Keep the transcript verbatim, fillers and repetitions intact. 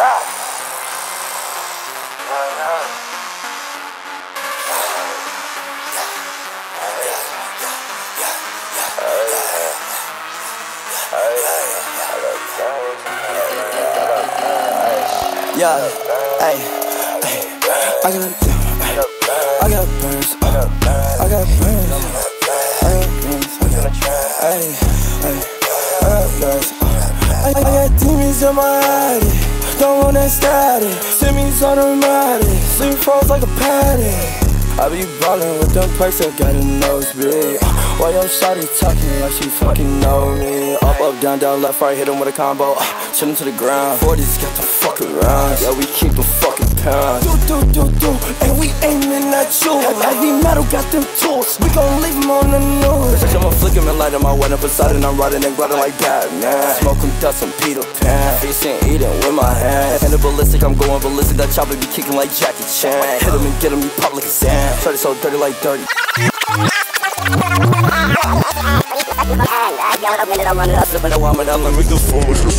Yeah, hey, hey, I got, I got burns, I got burns, I got burns, hey, hey, I got burns, I got demons in my attic, don't want that static, send me automatic, sleep falls like a paddock, I be ballin' with them perks, I got a nosebleed, why your shawty talking like she fucking know me, up, up, down, down, left, right, hit him with a combo, chillin' to the ground, forties got the fuck around, yeah, we keep a fucking pound. Do, do, do, do, and we aimin' at you. Heavy metal got them tools, we gon' leave them on the news. Bitch, I'ma flick him and light him, I went up inside and I'm riding and gliding like Batman. Smoking dust and Peter Pan, feasting, eating with my hands. And the ballistic, I'm going ballistic, that chopper be kicking like Jackie Chan. Hit him and get him, you pop like a sand. Try to so dirty like dirty. I got a minute, I'm running out, slipping a woman, I'm like, we can fool.